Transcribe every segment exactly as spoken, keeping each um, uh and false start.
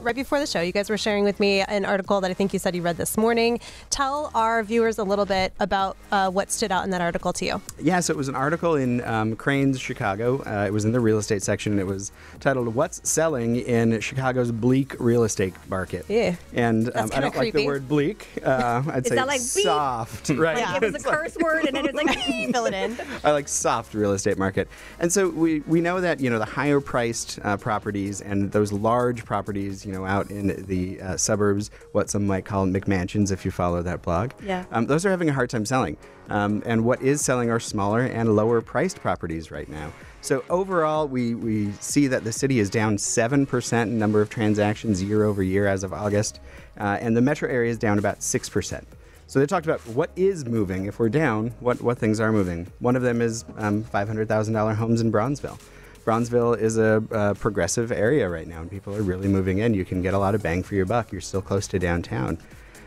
right before the show, you guys were sharing with me an article that I think you said you read this morning. Tell our viewers a little bit about uh, what stood out in that article to you. Yes, it was an article in um, Crain's Chicago. Uh, it was in the real estate section, and it was titled, "What's Selling in Chicago's Bleak Real Estate Market?" Yeah, and um, I don't creepy. like the word bleak. Uh, I'd say like soft. Beep? Right. Like yeah. It was it's a like curse word, and then it's like, fill it in. I like soft real estate market. And so we, we know that, you know, the higher priced uh, properties and those large properties, you know, out in the uh, suburbs, what some might call McMansions, if you follow that blog, yeah. um, those are having a hard time selling. Um, and what is selling are smaller and lower priced properties right now. So overall, we, we see that the city is down seven percent in number of transactions year over year as of August, uh, and the metro area is down about six percent. So they talked about what is moving. If we're down, what, what things are moving. One of them is um, five hundred thousand dollar homes in Bronzeville. Bronzeville is a uh, progressive area right now, and people are really moving in. You can get a lot of bang for your buck. You're still close to downtown.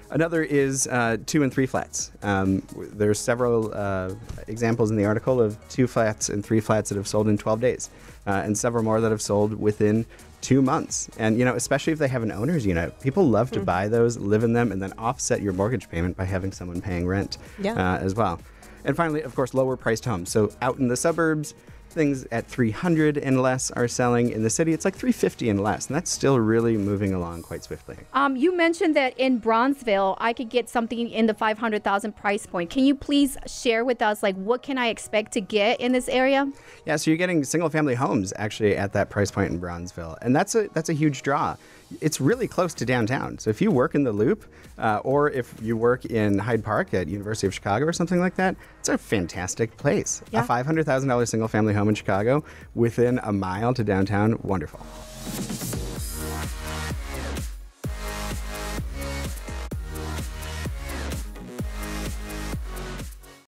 Another is uh, two and three flats. Um, there's several uh, examples in the article of two flats and three flats that have sold in twelve days, uh, and several more that have sold within two months. And, you know, especially if they have an owner's unit, people love to mm. buy those, live in them, and then offset your mortgage payment by having someone paying rent yeah. uh, as well. And finally, of course, lower priced homes. So out in the suburbs, things at three hundred and less are selling. In the city, it's like three fifty and less, and that's still really moving along quite swiftly. Um, you mentioned that in Bronzeville, I could get something in the five hundred thousand price point. Can you please share with us, like, what can I expect to get in this area? Yeah, so you're getting single-family homes actually at that price point in Bronzeville, and that's a that's a huge draw. It's really close to downtown, so if you work in the Loop, uh, or if you work in Hyde Park at University of Chicago or something like that, it's a fantastic place. Yeah. A five hundred thousand dollar single-family home in Chicago within a mile to downtown, wonderful.